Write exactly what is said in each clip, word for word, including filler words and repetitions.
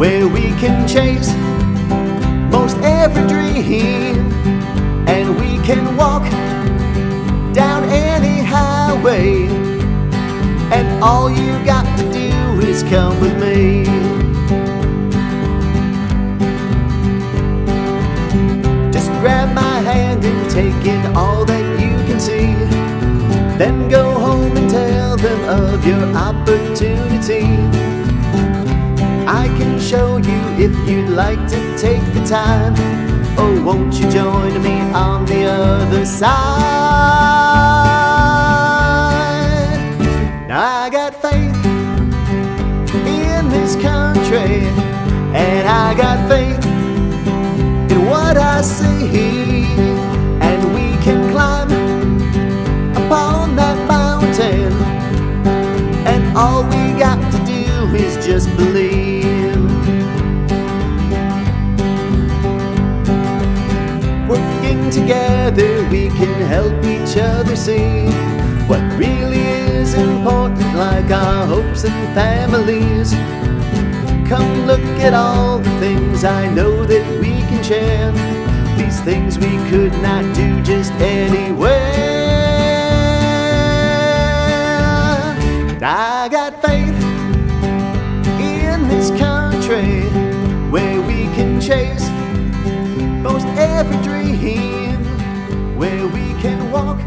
where we can chase most every dream, and we can walk down any highway, and all you got to do is come with me. Just grab my hand and take in all that you can see, then go home and tell them of your opportunity. I can show you if you'd like to take the time. Oh, won't you join me on the other side? Now I got faith in this country, and I got faith in what I see, and we can climb upon that mountain, and all we got to do is just believe. Together we can help each other see what really is important, like our hopes and families. Come look at all the things I know that we can share, these things we could not do just anywhere. I got faith in this country, where we can chase most every dream, where we can walk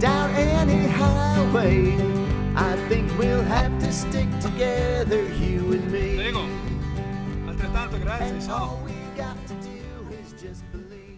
down any highway. I think we'll have to stick together, you and me. Prego. Altrettanto, grazie. And all we got to do is just believe.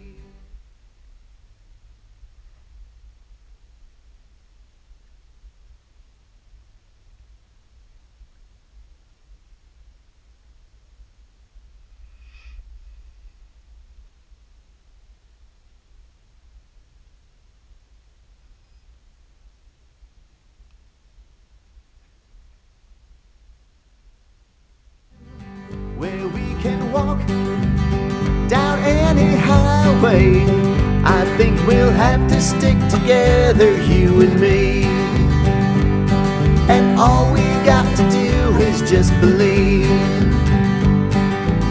Down any highway, I think we'll have to stick together, you and me. And all we got to do is just believe,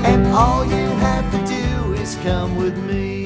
and all you have to do is come with me.